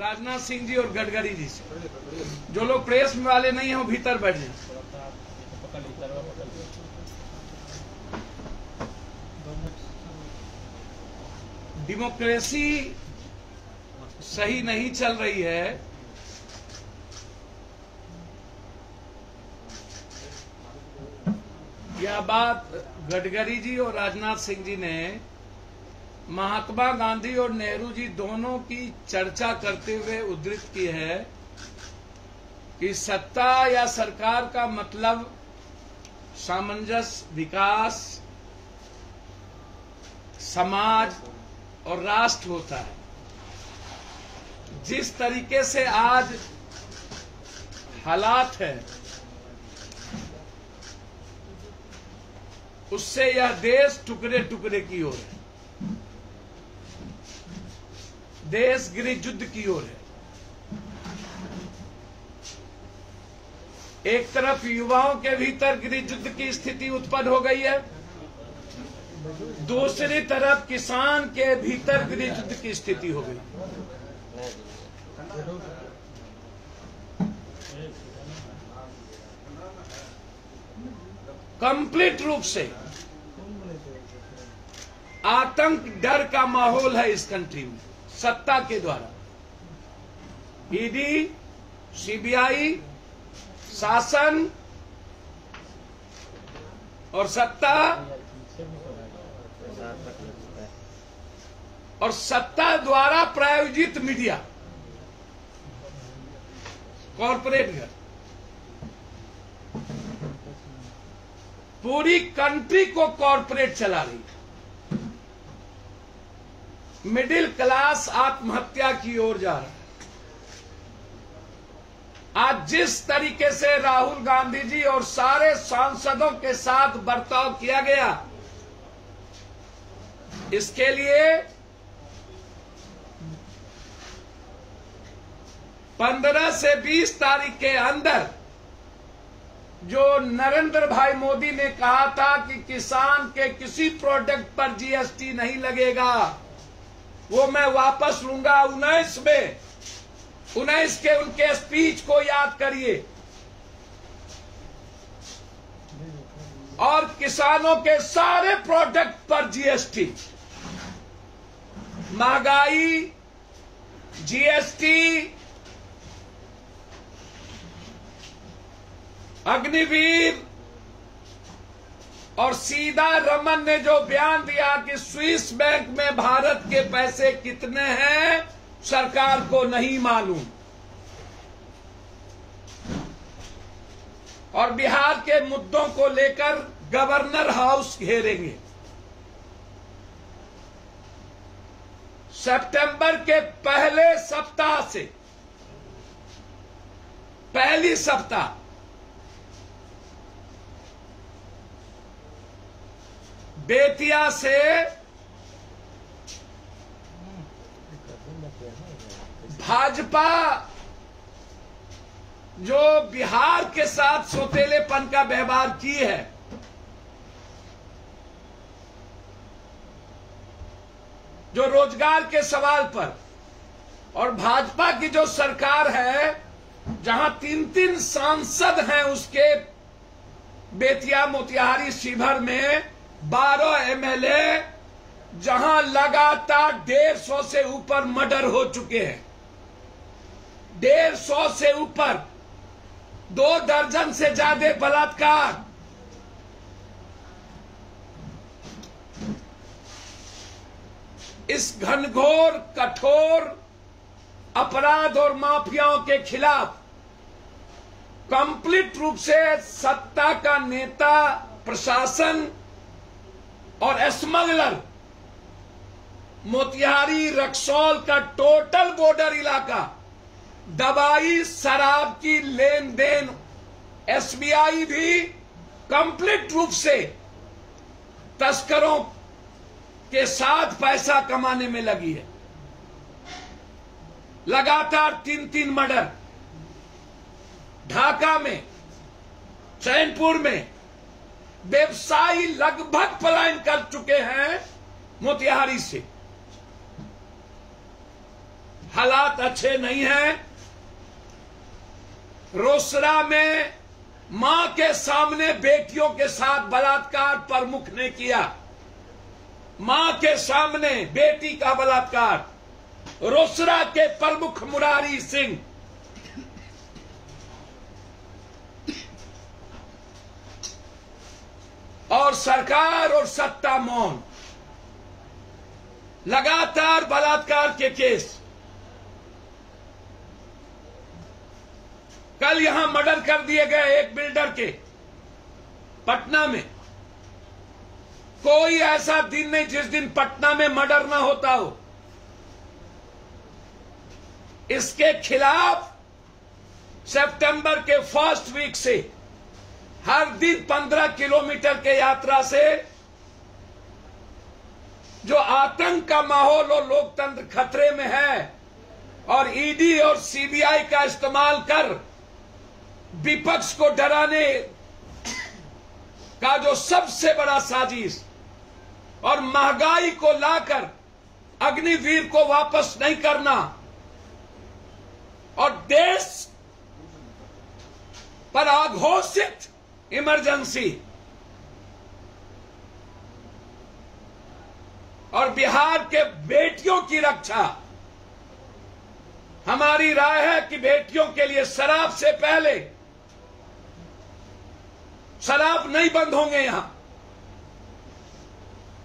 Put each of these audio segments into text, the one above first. राजनाथ सिंह जी और गडकरी जी से। जो लोग प्रेस वाले नहीं हैं वो भीतर बैठ जाएं। डेमोक्रेसी सही नहीं चल रही है। यह बात गडकरी जी और राजनाथ सिंह जी ने महात्मा गांधी और नेहरू जी दोनों की चर्चा करते हुए उद्धृत की है कि सत्ता या सरकार का मतलब सामंजस्य, विकास, समाज और राष्ट्र होता है। जिस तरीके से आज हालात है उससे यह देश टुकड़े टुकड़े की ओर है, देश गृह युद्ध की ओर है। एक तरफ युवाओं के भीतर गृह युद्ध की स्थिति उत्पन्न हो गई है, दूसरी तरफ किसान के भीतर गृह युद्ध की स्थिति हो गई। कंप्लीट रूप से आतंक, डर का माहौल है इस कंट्री में सत्ता के द्वारा। ईडी, सीबीआई, शासन और सत्ता, और सत्ता द्वारा प्रायोजित मीडिया, कॉरपोरेट घर, पूरी कंट्री को कॉरपोरेट चला रही है। मिडिल क्लास आत्महत्या की ओर जा रहा है। आज जिस तरीके से राहुल गांधी जी और सारे सांसदों के साथ बर्ताव किया गया, इसके लिए 15 से 20 तारीख के अंदर जो नरेंद्र भाई मोदी ने कहा था कि किसान के किसी प्रोडक्ट पर जीएसटी नहीं लगेगा, वो मैं वापस लूंगा। 19 के उनके स्पीच को याद करिए और किसानों के सारे प्रोडक्ट पर जीएसटी, महंगाई, जीएसटी, अग्निवीर और सीधा रमन ने जो बयान दिया कि स्विस बैंक में भारत के पैसे कितने हैं सरकार को नहीं मालूम। और बिहार के मुद्दों को लेकर गवर्नर हाउस घेरेंगे। सितंबर के पहले सप्ताह से, पहली सप्ताह बेतिया से भाजपा जो बिहार के साथ सौतेलेपन का व्यवहार की है, जो रोजगार के सवाल पर, और भाजपा की जो सरकार है जहां 3-3 सांसद हैं उसके बेतिया मोतिहारी शिविर में 12 एमएलए, जहां लगातार 150 से ऊपर मर्डर हो चुके हैं, 150 से ऊपर, 2 दर्जन से ज्यादा बलात्कार, इस घनघोर कठोर अपराध और माफियाओं के खिलाफ कंप्लीट रूप से सत्ता का नेता, प्रशासन और स्मगलर, मोतिहारी रक्सौल का टोटल बॉर्डर इलाका दवाई, शराब की लेन देन, एसबीआई भी कंप्लीट रूप से तस्करों के साथ पैसा कमाने में लगी है। लगातार 3-3 मर्डर ढाका में, चैनपुर में, व्यवसायी लगभग पलायन कर चुके हैं मोतिहारी से। हालात अच्छे नहीं है। रोसरा में मां के सामने बेटियों के साथ बलात्कार प्रमुख ने किया, मां के सामने बेटी का बलात्कार। रोसरा के प्रमुख मुरारी सिंह और सरकार और सत्ता मौन, लगातार बलात्कार के केस। कल यहां मर्डर कर दिए गए एक बिल्डर के, पटना में। कोई ऐसा दिन नहीं जिस दिन पटना में मर्डर ना होता हो। इसके खिलाफ सितंबर के फर्स्ट वीक से हर दिन 15 किलोमीटर के यात्रा से जो आतंक का माहौल और लोकतंत्र खतरे में है और ईडी और सीबीआई का इस्तेमाल कर विपक्ष को डराने का जो सबसे बड़ा साजिश, और महंगाई को लाकर अग्निवीर को वापस नहीं करना और देश पर आघोषित इमरजेंसी, और बिहार के बेटियों की रक्षा। हमारी राय है कि बेटियों के लिए शराब से पहले, शराब नहीं बंद होंगे यहां,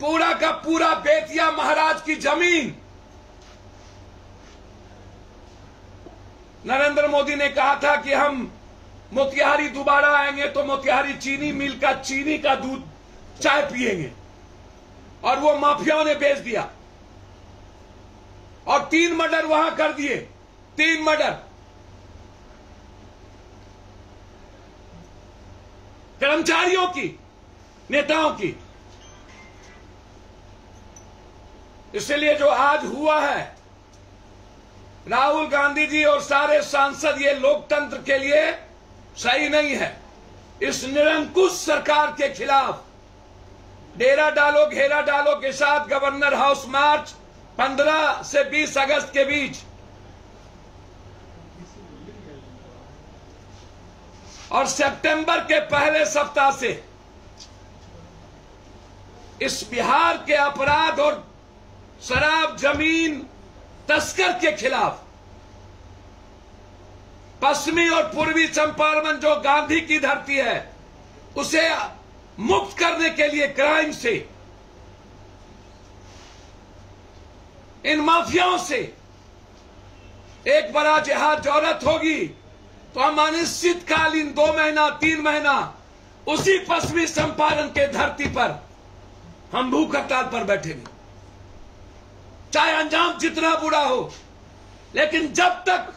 पूरा का पूरा बेतिया महाराज की जमीन। नरेंद्र मोदी ने कहा था कि हम मोतिहारी दोबारा आएंगे तो मोतिहारी चीनी मिल का चीनी का दूध चाय पिएंगे, और वो माफियाओं ने बेच दिया और 3 मर्डर वहां कर दिए, 3 मर्डर। कर्मचारियों की, नेताओं की। इसलिए जो आज हुआ है, राहुल गांधी जी और सारे सांसद, ये लोकतंत्र के लिए सही नहीं है। इस निरंकुश सरकार के खिलाफ डेरा डालो घेरा डालो के साथ गवर्नर हाउस मार्च 15 से 20 अगस्त के बीच, और सितंबर के पहले सप्ताह से इस बिहार के अपराध और शराब जमीन तस्कर के खिलाफ पश्चिमी और पूर्वी चंपारण, जो गांधी की धरती है, उसे मुक्त करने के लिए क्राइम से, इन माफियाओं से एक बड़ा जिहाद जरूरत होगी। तो हम अनिश्चितकालीन 2 महीना 3 महीना उसी पश्चिमी चंपारण के धरती पर हम भूख हड़ताल पर बैठेंगे, चाहे अंजाम जितना बुरा हो। लेकिन जब तक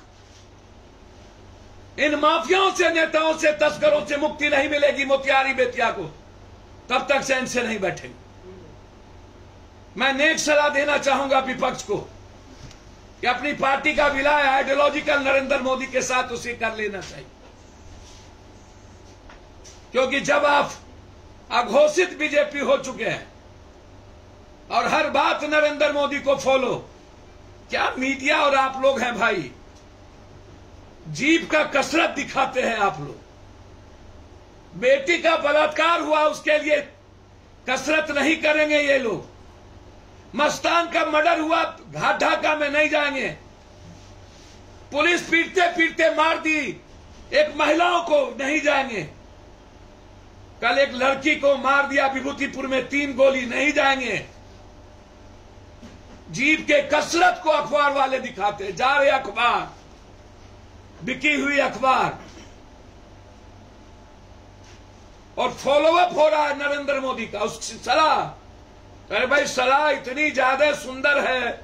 इन माफियाओं से, नेताओं से, तस्करों से मुक्ति नहीं मिलेगी मोतिहारी बेतिया को, तब तक चैन से नहीं बैठेंगे। मैं नेक सलाह देना चाहूंगा विपक्ष को कि अपनी पार्टी का विलय आइडियोलॉजिकल नरेंद्र मोदी के साथ उसे कर लेना चाहिए, क्योंकि जब आप अघोषित बीजेपी हो चुके हैं और हर बात नरेंद्र मोदी को फॉलो, क्या मीडिया और आप लोग हैं भाई, जीभ का कसरत दिखाते हैं आप लोग। बेटी का बलात्कार हुआ, उसके लिए कसरत नहीं करेंगे ये लोग। मस्तान का मर्डर हुआ, घाटाका में नहीं जाएंगे। पुलिस पीटते पीटते मार दी एक महिलाओं को, नहीं जाएंगे। कल एक लड़की को मार दिया विभूतिपुर में 3 गोली, नहीं जाएंगे। जीभ के कसरत को अखबार वाले दिखाते, जा रहे अखबार, बिकी हुई अखबार, और फॉलोअप हो रहा है नरेंद्र मोदी का। उसकी सलाह, अरे भाई सलाह इतनी ज्यादा सुंदर है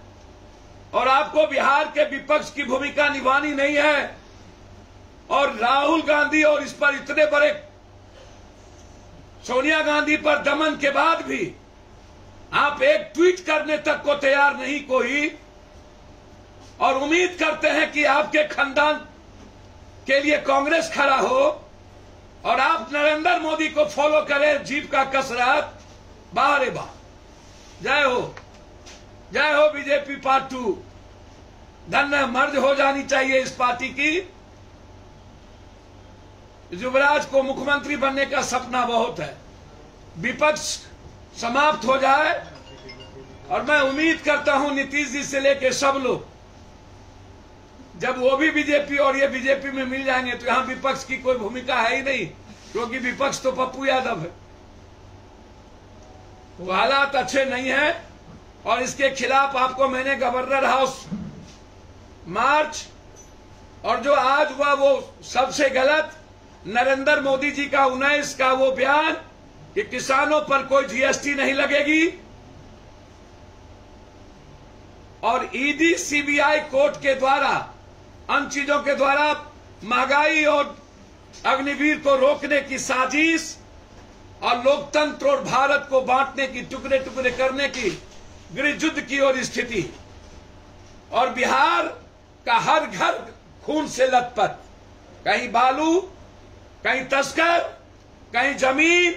और आपको बिहार के विपक्ष की भूमिका निभानी नहीं है। और राहुल गांधी और इस पर इतने बड़े सोनिया गांधी पर दमन के बाद भी आप एक ट्वीट करने तक को तैयार नहीं कोई, और उम्मीद करते हैं कि आपके खानदान के लिए कांग्रेस खड़ा हो और आप नरेंद्र मोदी को फॉलो करें। जीप का कसरत, बाहरे बाहर। जय हो, जय हो बीजेपी पार्ट 2। धन मर्ज हो जानी चाहिए इस पार्टी की। युवराज को मुख्यमंत्री बनने का सपना बहुत है, विपक्ष समाप्त हो जाए और मैं उम्मीद करता हूं नीतीश जी से लेके सब लोग, जब वो भी बीजेपी और ये बीजेपी में मिल जाएंगे तो यहां विपक्ष की कोई भूमिका है ही नहीं, क्योंकि विपक्ष तो पप्पू यादव है। वो हालात अच्छे नहीं है और इसके खिलाफ आपको मैंने गवर्नर हाउस मार्च और जो आज हुआ वो सबसे गलत, नरेंद्र मोदी जी का 19 का वो बयान कि किसानों पर कोई जीएसटी नहीं लगेगी और ईडी सीबीआई कोर्ट के द्वारा अन्य चीजों के द्वारा महंगाई और अग्निवीर को रोकने की साजिश और लोकतंत्र और भारत को बांटने की, टुकड़े टुकड़े करने की गृहयुद्ध की ओर स्थिति और बिहार का हर घर खून से लथपथ, कहीं बालू, कहीं तस्कर, कहीं जमीन,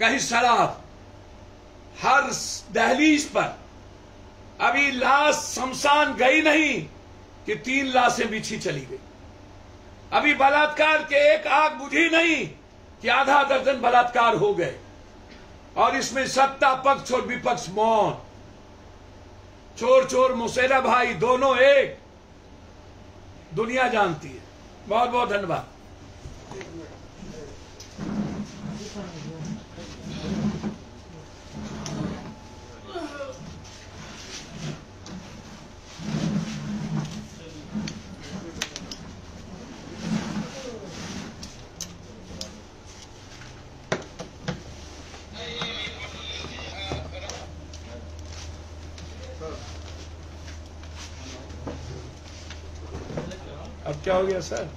कहीं शराब, हर दहलीज पर अभी लाश शमशान गई नहीं कि 3 लाशें बिछी चली गई। अभी बलात्कार के एक आग बुझी नहीं कि आधा दर्जन बलात्कार हो गए और इसमें सत्ता पक्ष और विपक्ष मौन, चोर चोर मुसेरा भाई, दोनों एक, दुनिया जानती है। बहुत बहुत धन्यवाद। अब क्या हो गया सर?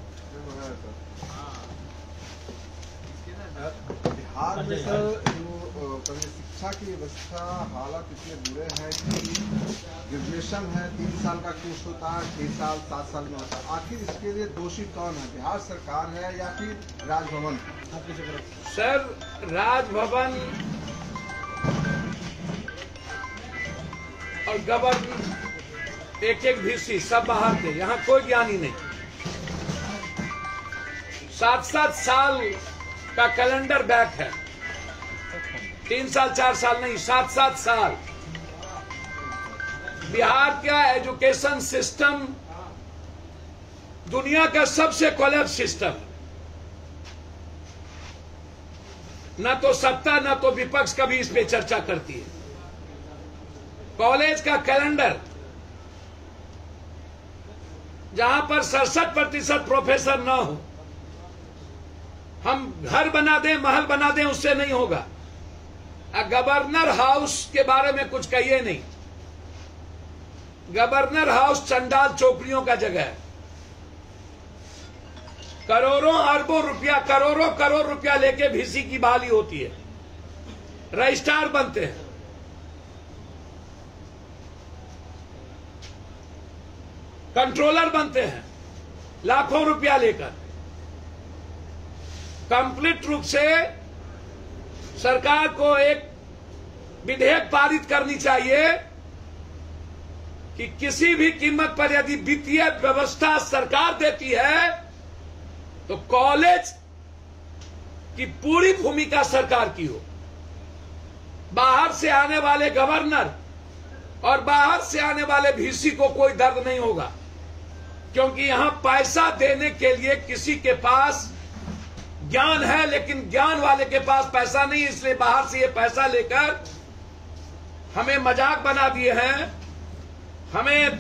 बिहार में सर जो शिक्षा की व्यवस्था हालात इतने बुरे हैं कि ग्रेजुएशन है 3 साल का कोर्स होता है, 6 साल 7 साल में होता है। आखिर इसके लिए दोषी कौन है, बिहार सरकार है या फिर राजभवन? सर राजभवन और गवर्नर एक एक भीसी सब बाहर थे, यहाँ कोई ज्ञान ही नहीं। 7-7 साल का कैलेंडर बैक है, 3 साल 4 साल नहीं, 7-7 साल। बिहार का एजुकेशन सिस्टम दुनिया का सबसे कोलैप्स सिस्टम, ना तो सत्ता ना तो विपक्ष कभी इस पे चर्चा करती है। कॉलेज का कैलेंडर जहां पर 67% प्रोफेसर ना हो, हम घर बना दें महल बना दें उससे नहीं होगा। गवर्नर हाउस के बारे में कुछ कहिए नहीं, गवर्नर हाउस चंडाल चोपड़ियों का जगह है। करोड़ों अरबों रुपया, करोड़ों करोड़ रुपया लेके भीसी की बहाली होती है, रजिस्ट्रार बनते हैं। कंट्रोलर बनते हैं लाखों रुपया लेकर। कंप्लीट रूप से सरकार को एक विधेयक पारित करनी चाहिए कि किसी भी कीमत पर यदि वित्तीय व्यवस्था सरकार देती है तो कॉलेज की पूरी भूमिका सरकार की हो। बाहर से आने वाले गवर्नर और बाहर से आने वाले भीसी को कोई दर्द नहीं होगा, क्योंकि यहां पैसा देने के लिए किसी के पास ज्ञान है लेकिन ज्ञान वाले के पास पैसा नहीं, इसलिए बाहर से ये पैसा लेकर हमें मजाक बना दिए हैं। हमें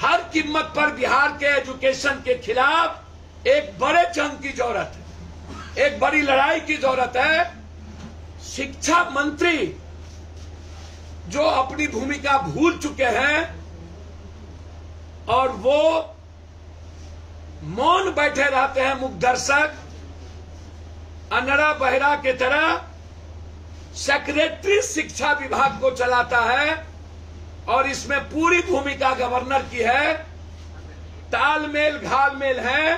हर कीमत पर बिहार के एजुकेशन के खिलाफ एक बड़े जंग की जरूरत है, एक बड़ी लड़ाई की जरूरत है। शिक्षा मंत्री जो अपनी भूमिका भूल चुके हैं और वो मौन बैठे रहते हैं, मुख दर्शक अनरा बहरा के तरह। सेक्रेटरी शिक्षा विभाग को चलाता है और इसमें पूरी भूमिका गवर्नर की है। तालमेल घालमेल है,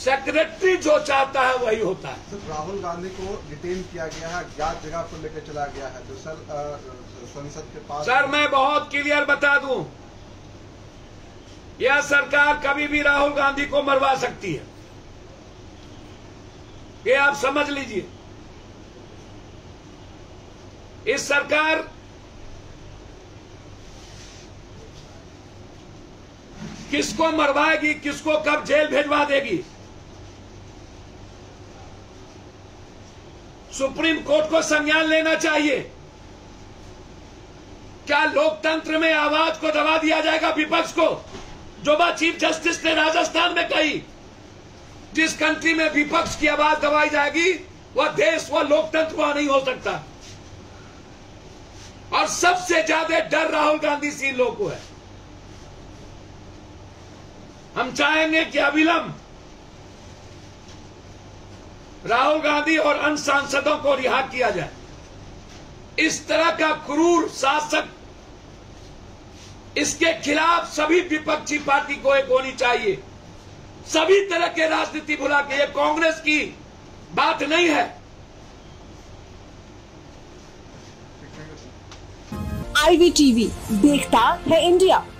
सेक्रेटरी जो चाहता है वही होता है। तो राहुल गांधी को डिटेन किया गया है, अज्ञात जगह पर लेकर चला गया है। तो सर संसद के पास, सर मैं बहुत क्लियर बता दूं, यह सरकार कभी भी राहुल गांधी को मरवा सकती है, ये आप समझ लीजिए। इस सरकार किसको मरवाएगी, किसको कब जेल भेजवा देगी, सुप्रीम कोर्ट को संज्ञान लेना चाहिए। क्या लोकतंत्र में आवाज को दबा दिया जाएगा विपक्ष को? जो बात चीफ जस्टिस ने राजस्थान में कही, जिस कंट्री में विपक्ष की आवाज दबाई जाएगी वह देश, वह लोकतंत्र वहां नहीं हो सकता। और सबसे ज्यादा डर राहुल गांधी से इन लोगों को है। हम चाहेंगे कि अविलंब राहुल गांधी और अन्य सांसदों को रिहा किया जाए। इस तरह का क्रूर शासक, इसके खिलाफ सभी विपक्षी पार्टी को एक होनी चाहिए। सभी तरह के राजनीति भुला के, ये कांग्रेस की बात नहीं है। आईवीटीवी देखता है इंडिया।